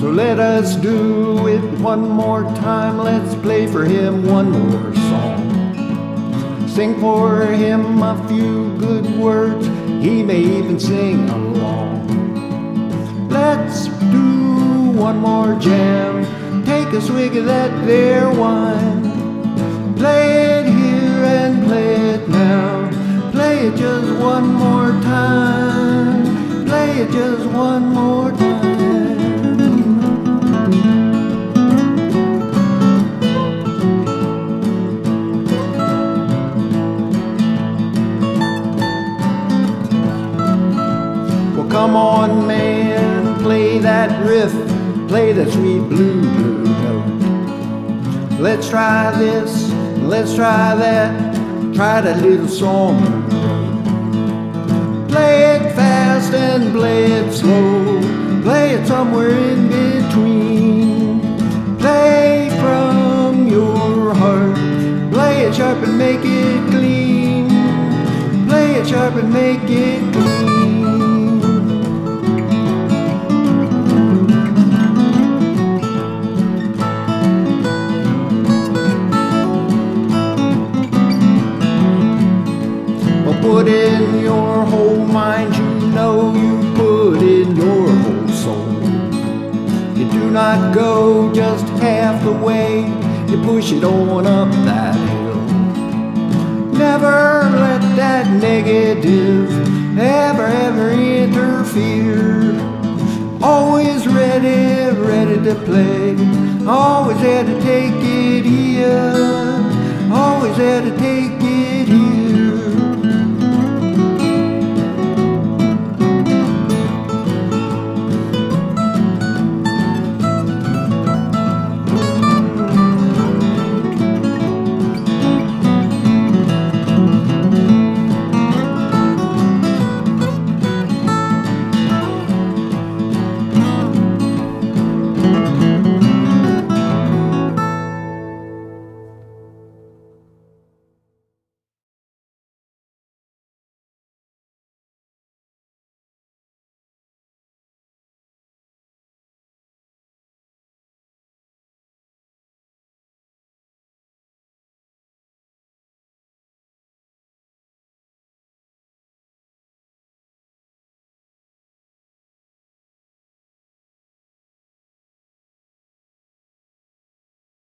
So let us do it one more time. Let's play for him one more song. Sing for him a few good words. He may even sing along. Let's do one more jam. Take a swig of that there wine. Play it here and play it now. Play it just one more time. Play it just one more time. Come on, man, play that riff, play that sweet blue, blue note. Let's try this, let's try that, try that little song. Play it fast and play it slow, play it somewhere in between. Play from your heart, play it sharp and make it clean. Play it sharp and make it clean. Put in your whole mind, you know you put in your whole soul. You do not go just half the way, you push it on up that hill. Never let that negative ever interfere. Always ready, ready to play, always there to take it here, always there to take it.